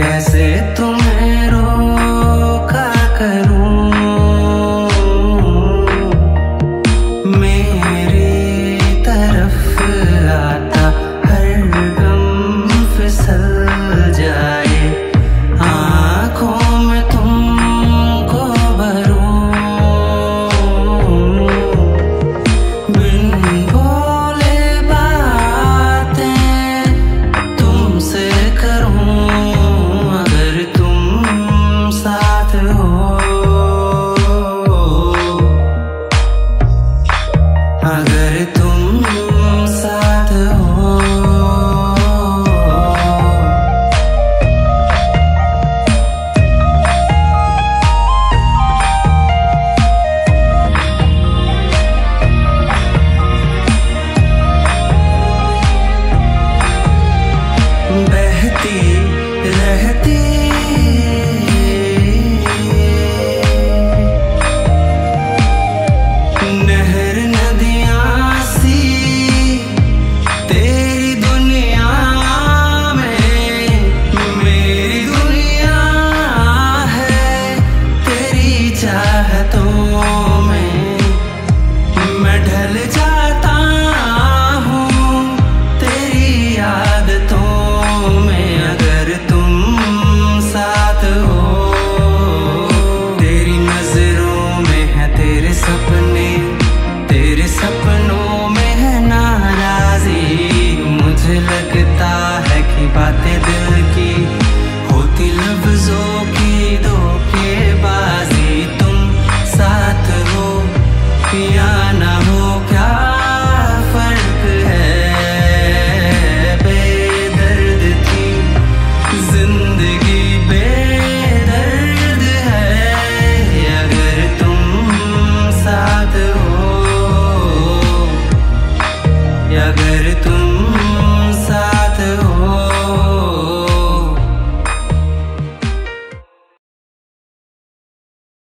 कैसे तुम्हें रोका करूं, मेरी तरफ आता हर गम फिसल जाए, आंखों में तुमको भरूं, बिन बोले बातें तुमसे करूं, अगर तुम साथ हो। बहती रहती लगता है कि बातें दिल की होती, लफ्जों की धोखेबाजी। तुम साथ हो या ना हो क्या फर्क है, बेदर्द थी जिंदगी, बेदर्द है अगर तुम साथ हो, अगर तुम